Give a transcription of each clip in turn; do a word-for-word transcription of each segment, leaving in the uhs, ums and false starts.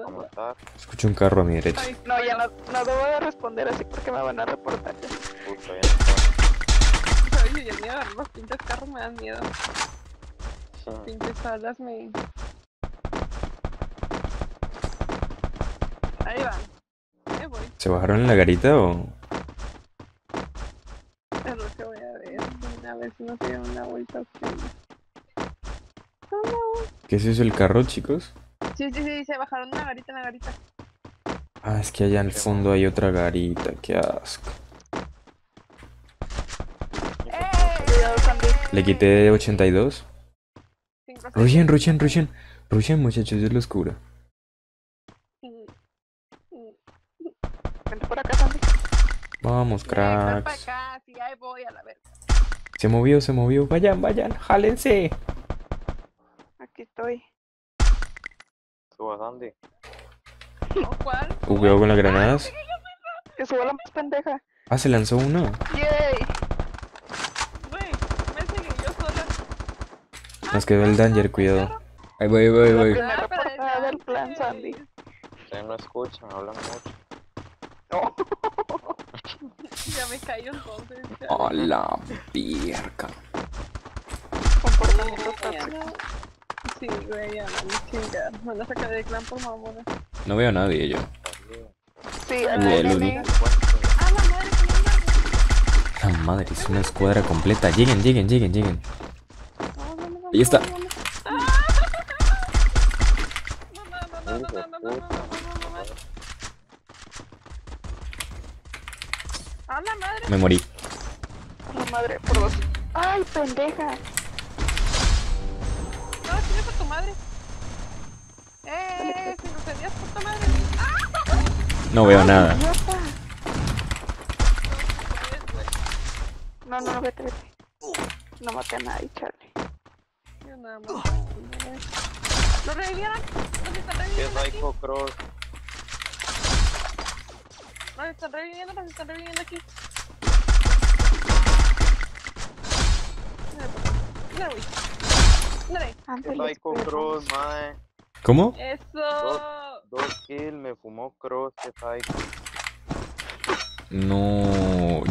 a matar. Escucho un carro a mi derecha. Ay, no, ya no, no debo de responder así porque me van a reportar. Puta, ya no. Ay, Dios mío, los pinches carros me dan miedo. Los pinches alas me... Ahí van. Ahí voy. ¿Se bajaron en la garita o...? Es lo que voy a ver. Una vez no se dio una vuelta oscura. ¿Qué es eso, el carro, chicos? Sí, sí, sí, se bajaron una garita, una garita. Ah, es que allá al fondo hay otra garita, qué asco. ¡Eh! Le quité ochenta y dos. Rushen, rushen, rushen. Rushen, muchachos, Dios los cura. Vente por acá, Sandy. Vamos, cracks. Se movió, se movió. Vayan, vayan, jálense. Aquí estoy. Suba, Sandy. ¿Cuál? Cuidado con las granadas. Que suba la pendeja. Ah, se lanzó una. Yay. Güey, me seguí yo sola. Nos quedó el danger, cuidado. Ahí voy, ahí voy, ahí voy. La primera portada del plan, Sandy. Ustedes no escuchan, me hablan mucho. No. Ya me caí entonces. A la verga. Comportamiento tóxico. Sí, güey, ya me chinga. Me la saca de clan por mamona. No veo a nadie yo. Sí, a la, la madre. La madre es una escuadra completa. Lleguen, lleguen, lleguen, lleguen. No, no, no, no, ahí está. No, no, no, no, no, no, no. A la madre. Me morí. A la madre, por dos. Ay, pendeja. No, tienes a tu madre. Eh, si nos tenías por tu madre. ¡Ah! No veo nada. No, no, no, vete, vete. No maté a nadie, Charlie. Yo nada más. ¿Lo revivieron? ¿Los están reviviendo? ¿Qué psycho cross? Nos están reviviendo, nos están reviviendo aquí. Mira, güey. Psycho Cross, mae. ¿Cómo? Eso. Dos, dos kills, me fumó Cross, que psycho. No,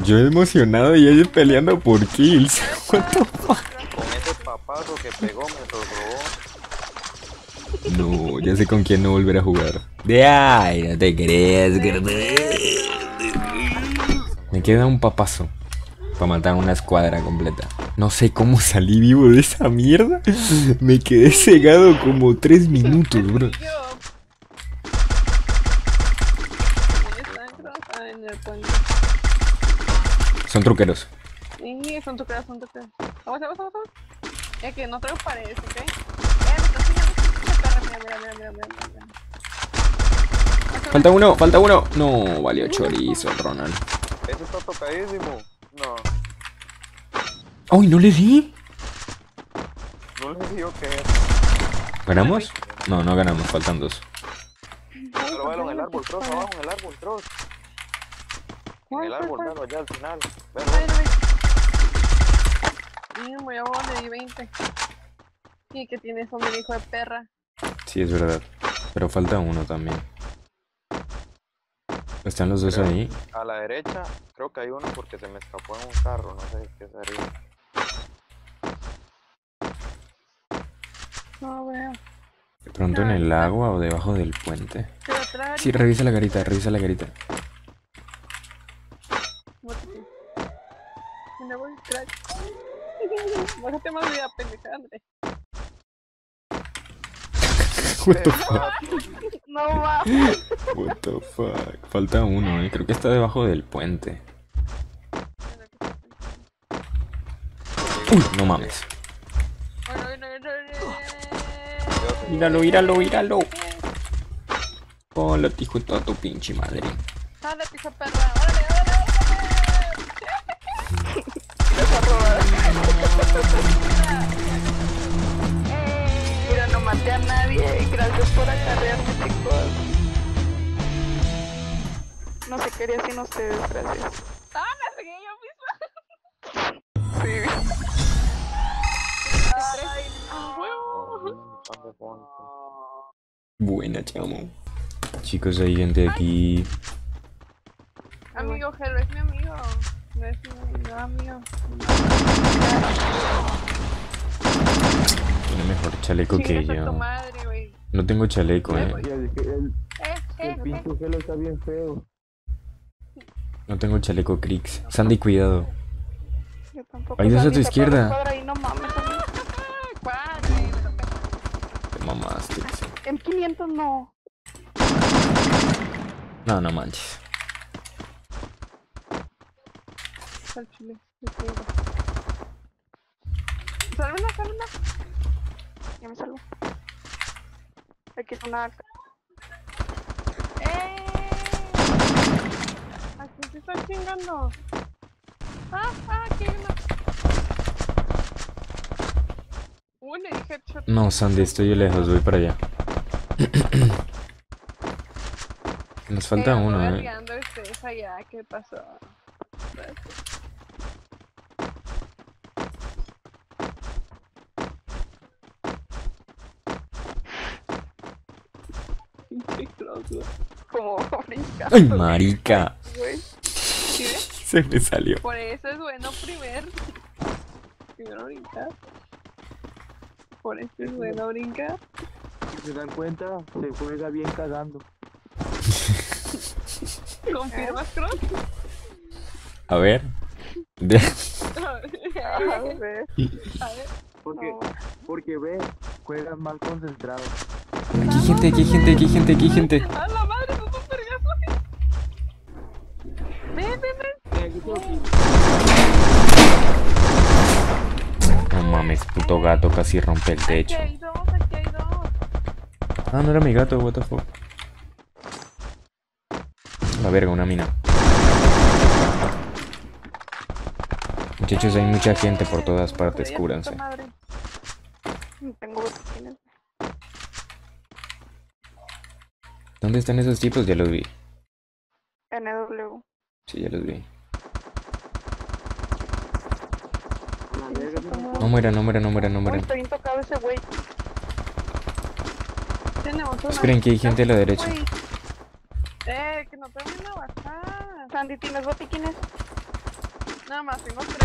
yo emocionado y ellos peleando por kills. Con ese papazo que pegó me lo robó. No, ya sé con quién no volver a jugar. De ay, no te crees, me queda un papazo para matar una escuadra completa. No sé cómo salí vivo de esa mierda. Me quedé cegado como tres minutos, bro. Son truqueros. Sí, son truqueros, son truqueros. Vamos, vamos, vamos. Ya que no traigo paredes, ¿ok? Eh, mira, mira, mira, mira, mira. Falta uno, falta uno. No, valió chorizo, Ronald. Ese está tocadísimo. No. ¡Ay, no le di! No le di, ok. ¿Ganamos? No, no ganamos, faltan dos. Pero velo en el árbol, trozo, abajo en el árbol, trozo. En el árbol, velo, allá al final. Velo. Mira, yo le di veinte. Y que tienes un hijo de perra. Sí, es verdad. Pero falta uno también. Están los dos creo, ahí. A la derecha, creo que hay uno porque se me escapó en un carro, no sé qué sería. No veo. De pronto en el agua o debajo del puente. Sí, revisa la garita, revisa la garita. Me voy a crack. Bájate más vida, pendejante. What the fuck? No va. What the fuck? Falta uno, eh. Creo que está debajo del puente. Uy, no mames. Míralo, míralo, míralo. Hola, tijo, toda tu pinche madre. Dale, tijo, perra. Órale, órale. Mira, no maté a nadie. Gracias por acarrearme, chicos. No se quería sin ustedes, gracias. Ah, me seguí yo misma. Sí. Buena, chamo. Chicos, hay gente aquí. Amigo, Hello es mi amigo. No es mi amigo. Tiene mejor chaleco sí, que yo. Madre, no tengo chaleco, eh. El, el pinche Hello está bien feo. No tengo chaleco, Crix. No. Sandy, cuidado. Yo tampoco. Ahí dos a tu izquierda. Ahí, no mames, te mamaste. M quinientos no. No, no manches. Sal, chile. Sal una, sal una. Ya me salgo. Aquí es una arca. ¡Eh! Aquí se están chingando. ¡Ah, ah, aquí hay una! Uy, le dije headshot. No, Sandy, estoy lejos, voy para allá. Nos falta eh, uno, eh. Ustedes allá, ¿qué pasó? Como brincando. ¡Ay, marica! ¿Sí ves? Se me salió. Por eso es bueno primer. Primero brincar. Por eso es bueno brincar. Si se dan cuenta, se juega bien cagando. ¿Confirmas, Cross? A ver. A ver. Porque, porque ve, juegas mal concentrado. Aquí hay gente, aquí hay gente, aquí hay gente, aquí hay gente. ¡A la madre, no son vergas! Ven, ven, ven. No mames, puto gato casi rompe el techo. Aquí hay dos, aquí hay dos. Ah, no era mi gato, what the fuck. La verga, una mina. Muchachos, hay mucha gente por todas partes, cúranse. ¿Dónde están esos tipos? Ya los vi. N W. Sí, ya los vi. No mueran, no mueran, no mueran, no mueran. Esperen que hay gente a la derecha. Eh, que no te voy a bajar. Sandy, ¿tienes botiquines? Nada más, tengo tres.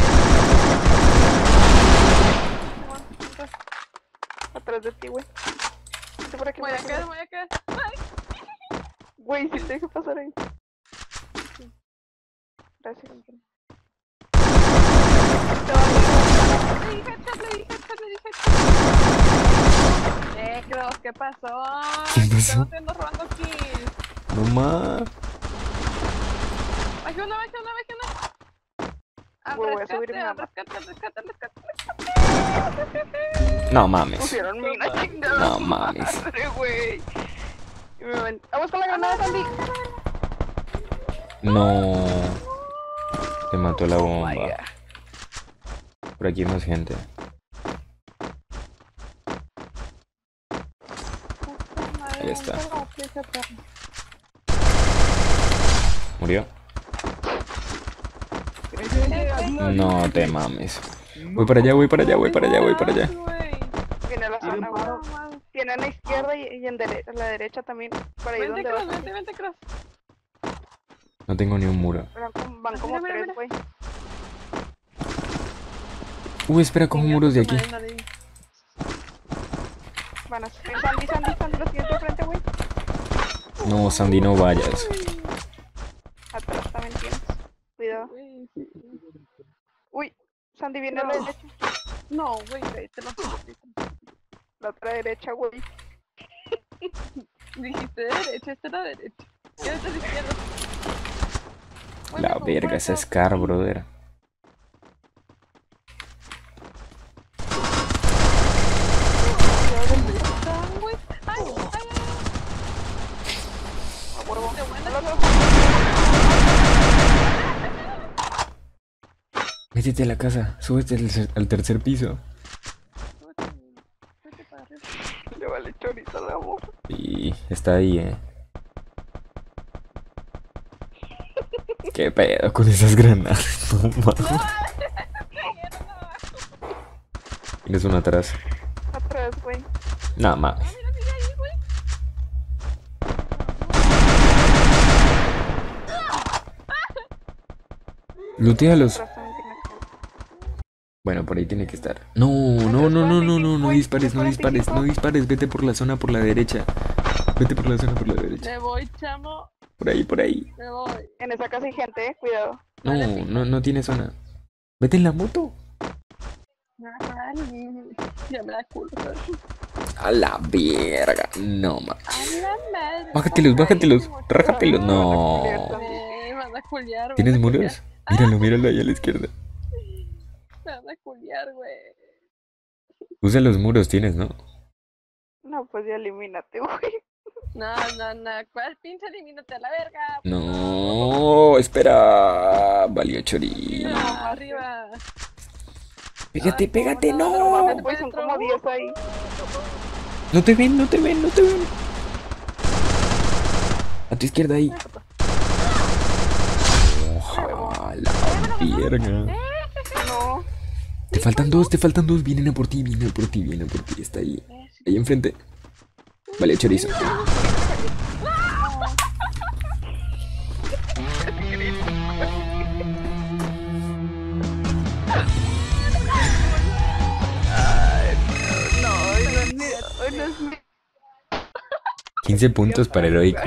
Atrás de ti, güey. Voy a quedar, voy a quedar. Güey, si te dejo pasar ahí. Sí. Gracias. Le dije headshot, le dije headshot, le dije headshot. Eh, Cross, ¿qué pasó? ¿Qué pasó? No te ando robando aquí. No más. Bajé una, bajé una, bajé una. Ah, voy a subirme a rescate, rescate, rescate, rescate. No mames. Pusieron mina chingada. No mames. Vamos con la granada, Sandy. No. Te mató la bomba. Por aquí hay más gente. Ahí está. ¿Murió? No te mames. Voy para allá, voy para allá, voy para allá, voy para allá. Tiene la zona, bueno. Tiene en la izquierda y en dere la derecha también. Para ahí vente, Cross, vente, vente, Cross. No tengo ni un muro. Van como mira, tres, güey. Uy, espera, cojo muros de aquí. Van a subir. Sandy, Sandy, Sandy, lo siguiente frente, güey. No, Sandy, no vayas. Atrás también tienes. Cuidado. Uy, Sandy viene no. a la derecha. No, güey, ahí te lo la otra derecha, güey. Dijiste derecha, esta es la derecha. Esta es la izquierda. Bueno, la verga, esa es car, brother. Métete a la casa, súbete al, al tercer piso. Le vale chorizo al amor. Y está ahí, eh. ¿Qué pedo con esas granadas? No mames. Tienes una atrás. Atrás, güey. No mames. Lootéalos. Bueno, por ahí tiene que estar. No, no, no, no, no, no, no dispares, no dispares, no dispares. Vete por la zona por la derecha. Vete por la zona por la derecha. Me voy, chamo. Por ahí, por ahí. Me voy. En esa casa hay gente, eh, cuidado. No, no, no tiene zona. Vete en la moto. Ya me da culo. A la verga. No, man. Bájatelos, bájatelos. Rájatelos. No. ¿Tienes muros? Míralo, míralo ahí a la izquierda. Me vas a culiar, güey. Usa los muros, tienes, ¿no? No, pues ya elimínate, güey. No, no, no. ¿Cuál pinche elimínate a la verga? No, espera. Valió chorino. No, arriba. Pégate, ay, pégate, no. No, no, pues, son como diez ahí. No te ven, no te ven, no te ven. A tu izquierda ahí. Ojalá, verga. No. Te faltan dos, te faltan dos. Vienen a por ti, vienen a por ti, vienen a por ti. Está ahí. Ahí enfrente. Vale, chorizo. quince puntos para heroico.